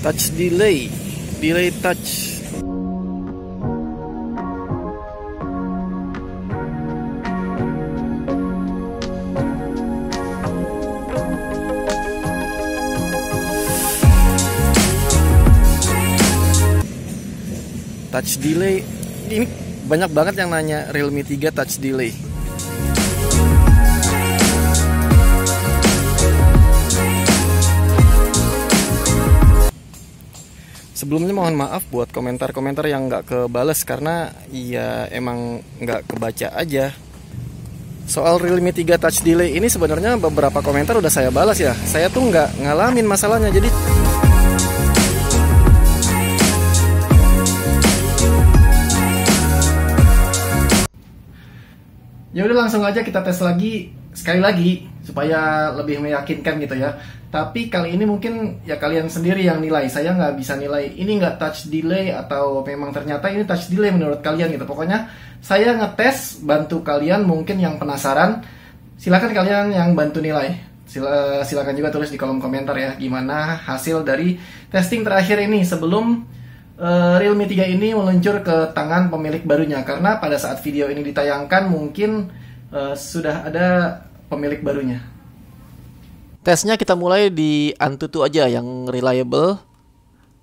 touch delay, delay touch. Touch delay, ini banyak banget yang nanya Realme 3 touch delay. Sebelumnya mohon maaf buat komentar-komentar yang nggak kebales karena ya emang nggak kebaca aja. Soal Realme 3 touch delay ini sebenarnya beberapa komentar udah saya balas ya. Saya tuh nggak ngalamin masalahnya, jadi ya udah langsung aja kita tes lagi, sekali lagi, supaya lebih meyakinkan gitu ya. Tapi kali ini mungkin ya kalian sendiri yang nilai, saya nggak bisa nilai ini nggak touch delay atau memang ternyata ini touch delay menurut kalian gitu. Pokoknya saya ngetes bantu kalian, mungkin yang penasaran silakan kalian yang bantu nilai. Silakan juga tulis di kolom komentar ya gimana hasil dari testing terakhir ini sebelum Realme 3 ini meluncur ke tangan pemilik barunya, karena pada saat video ini ditayangkan mungkin sudah ada pemilik barunya. Tesnya kita mulai di AnTuTu aja yang reliable.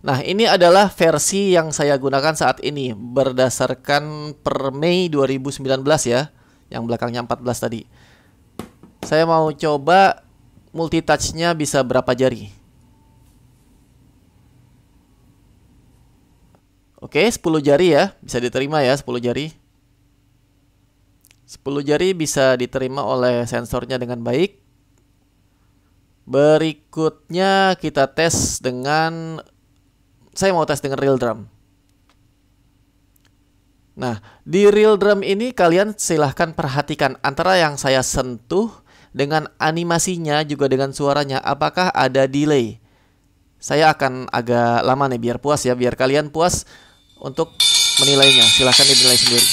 Nah, ini adalah versi yang saya gunakan saat ini berdasarkan per Mei 2019 ya, yang belakangnya 14 tadi. Saya mau coba multitouch-nya bisa berapa jari. Oke, 10 jari ya, bisa diterima ya, 10 jari. 10 jari bisa diterima oleh sensornya dengan baik. Berikutnya kita tes dengan, saya mau tes dengan real drum. Nah, di real drum ini kalian silahkan perhatikan antara yang saya sentuh dengan animasinya juga dengan suaranya, apakah ada delay. Saya akan agak lama nih biar puas ya, biar kalian puas untuk menilainya, silahkan dinilai sendiri.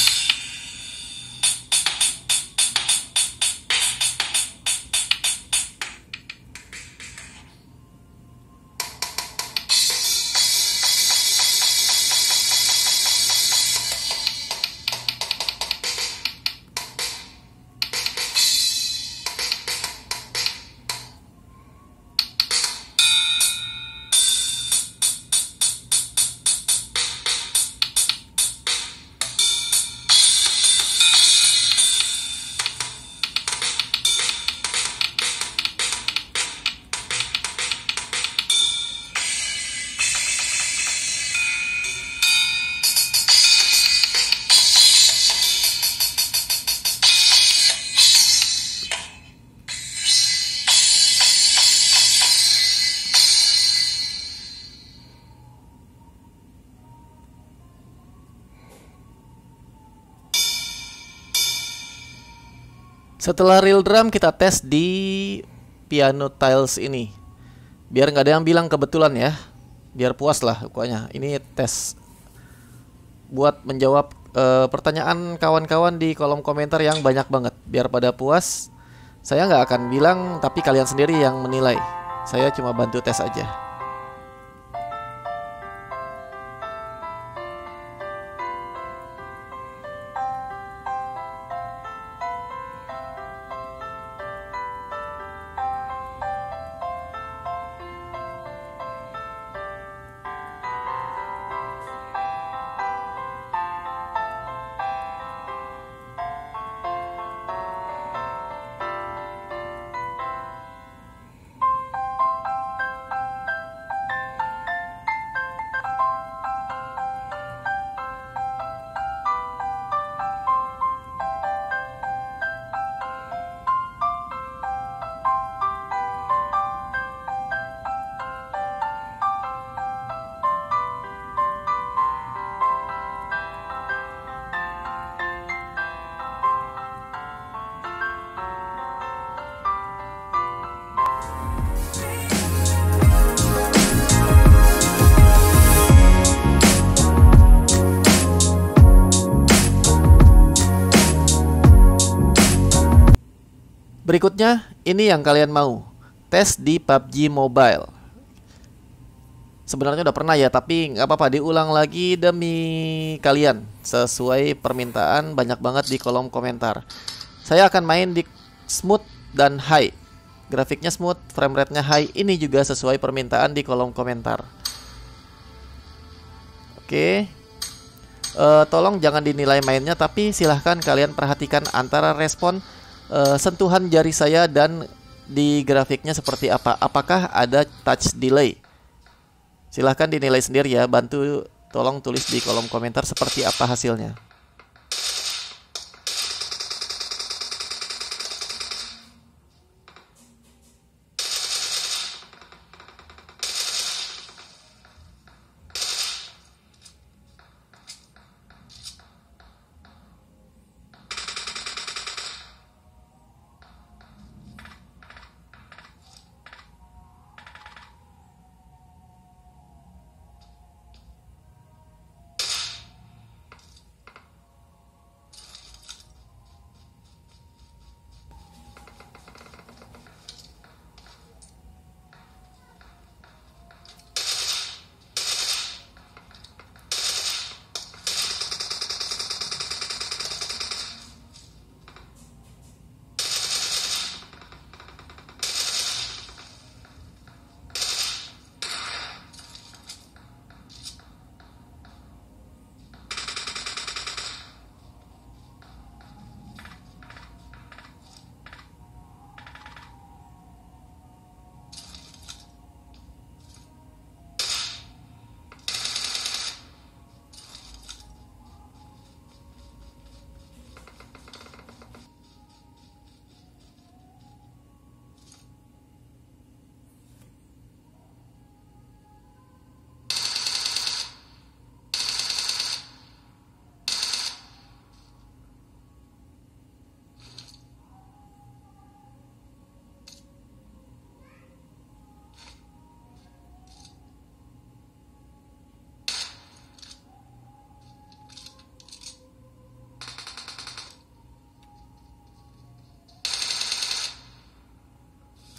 Setelah real drum kita tes di piano tiles ini. Biar nggak ada yang bilang kebetulan ya. Biar puas lah pokoknya. Ini tes buat menjawab pertanyaan kawan-kawan di kolom komentar yang banyak banget. Biar pada puas. Saya nggak akan bilang tapi kalian sendiri yang menilai. Saya cuma bantu tes aja. Berikutnya, ini yang kalian mau, tes di PUBG Mobile. Sebenarnya udah pernah ya, tapi nggak apa-apa, diulang lagi demi kalian sesuai permintaan banyak banget di kolom komentar. Saya akan main di smooth dan high. Grafiknya smooth, frame rate-nya high. Ini juga sesuai permintaan di kolom komentar. Oke. Tolong jangan dinilai mainnya, tapi silahkan kalian perhatikan antara respon sentuhan jari saya dan di grafiknya seperti apa. Apakah ada touch delay? Silahkan dinilai sendiri ya, bantu tolong tulis di kolom komentar seperti apa hasilnya.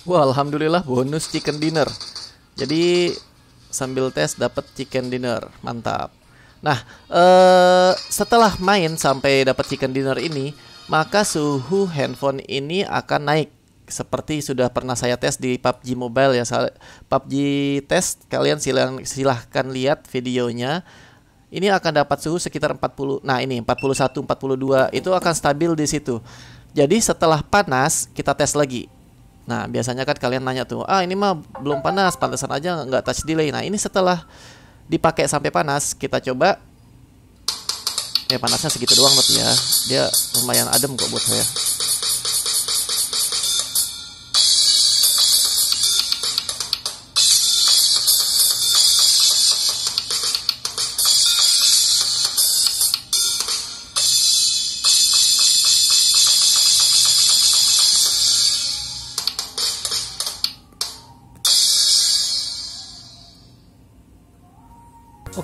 Wah, alhamdulillah bonus chicken dinner. Jadi sambil tes dapat chicken dinner, mantap. Nah, setelah main sampai dapat chicken dinner ini, maka suhu handphone ini akan naik. Seperti sudah pernah saya tes di PUBG Mobile ya, PUBG test, kalian silahkan lihat videonya. Ini akan dapat suhu sekitar 40. Nah, ini 41, 42 itu akan stabil di situ. Jadi setelah panas kita tes lagi. Nah, biasanya kan kalian nanya tuh, ah ini mah belum panas, pantesan aja nggak touch delay. Nah, ini setelah dipakai sampai panas, kita coba. Panasnya segitu doang tapi ya, dia lumayan adem kok buat saya.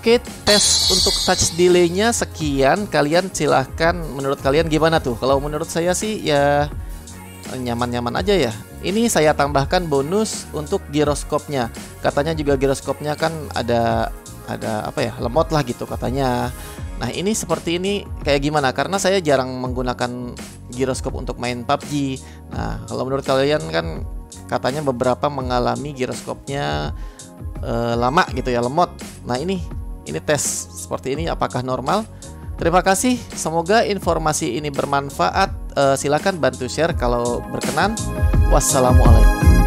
Oke, tes untuk touch delay-nya sekian. Kalian silahkan, menurut kalian gimana tuh? Kalau menurut saya sih ya nyaman-nyaman aja ya. Ini saya tambahkan bonus untuk giroskopnya. Katanya juga giroskopnya kan ada apa ya, lemot lah gitu katanya. Nah, ini seperti ini kayak gimana? Karena saya jarang menggunakan giroskop untuk main PUBG. Nah, kalau menurut kalian kan katanya beberapa mengalami giroskopnya lama gitu ya, lemot. Nah, ini tes seperti ini apakah normal? Terima kasih, semoga informasi ini bermanfaat. Silahkan bantu share kalau berkenan. Wassalamualaikum.